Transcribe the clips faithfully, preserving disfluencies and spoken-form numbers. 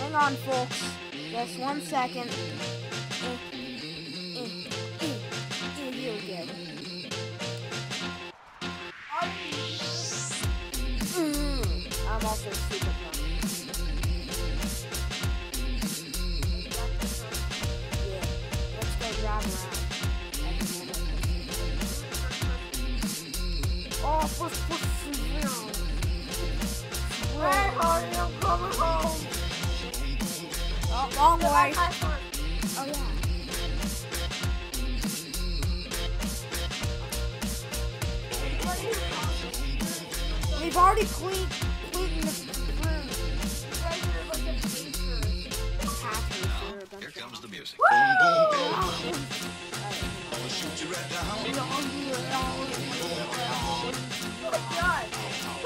Hang on, folks. Just one second. And here we go. I'm also super fun. Yeah, let's go grab around. Oh, push, push, push. Hey, honey, I'm coming home. Oh, long way. Oh, yeah. We've already cleaned, cleaned the room. Here comes the music. Woo! Oh, yeah. I'm gonna shoot you right down.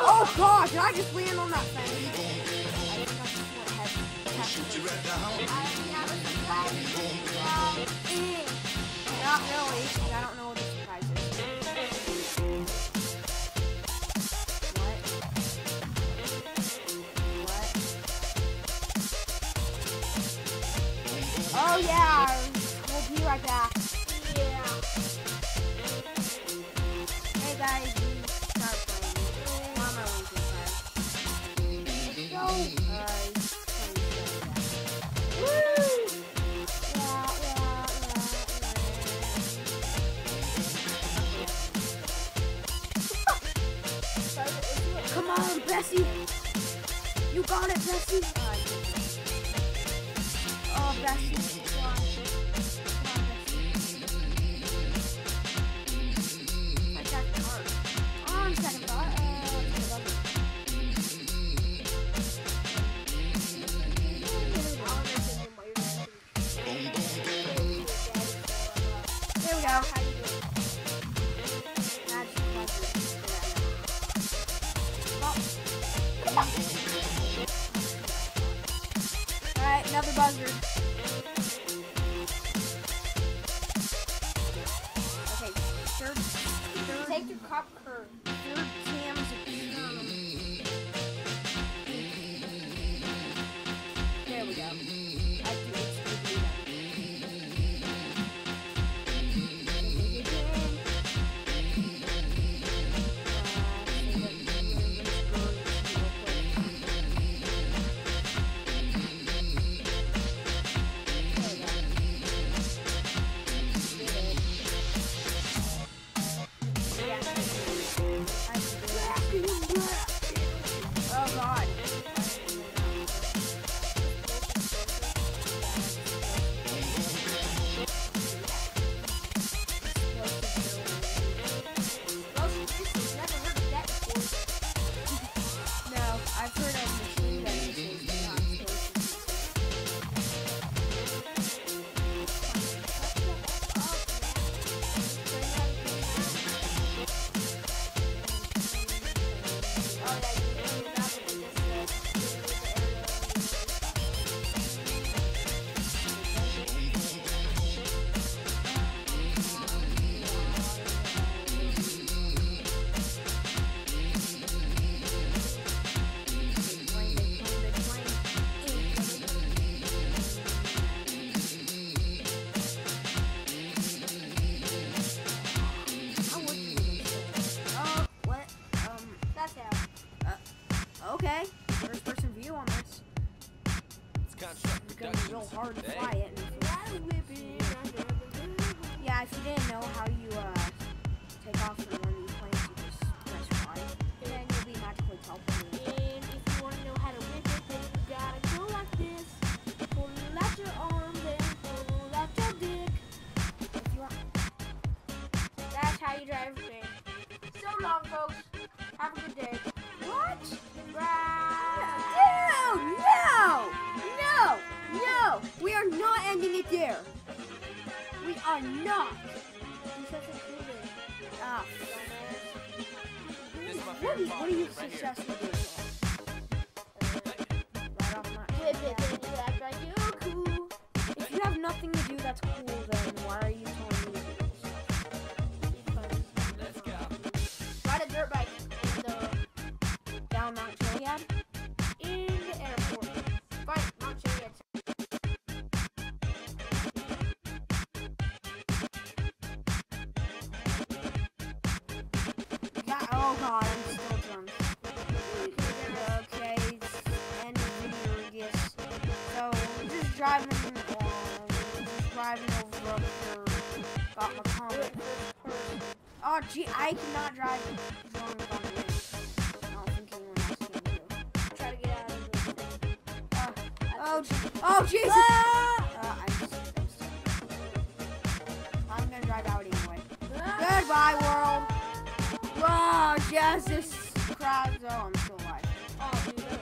Oh God, did I just land on that thing? Not really, because I don't know what the surprise is. What? What? Oh yeah, we'll be right back. Yeah. Hey guys. Come on, Bessie. You got it, Bessie. Oh, Bessie. Alright, another buzzer. Okay, third, third take the cop curve. Third cam's a There we go. I think it's okay, first person view on this. It's gonna be real hard to fly it. Yeah, if you didn't know how you uh, take off from one of these planes, you just press Y, and then you'll be magically teleported. And if you want to know how to whip it, then you gotta go like this. Pull out your arm, then pull out your dick. If you want. That's how you drive everything. So long, folks. Have a good day. What? Right. Dude, no! No! No! We are not ending it there. We are not. Ah. What do you, what do you right successfully do? Right off my cool. If you have nothing to do that's cool, then why are you telling me to Let's go. Ride a dirt bike. Mount Chiliad in the airport. Fight Mount Chiliad. Oh god, I'm still drunk. Okay, and yes. So we're just driving along, just driving over up here. Got my comment. Oh gee, I cannot drive as long as I'm in. I don't think anyone else can do. Try to get out of this thing. Uh, oh, oh Jesus! Ah! Uh, I'm just, I'm just, I'm gonna drive out anyway. Ah! Goodbye world. Whoa, Jesus Christ! Oh, I'm still alive. Oh, dude.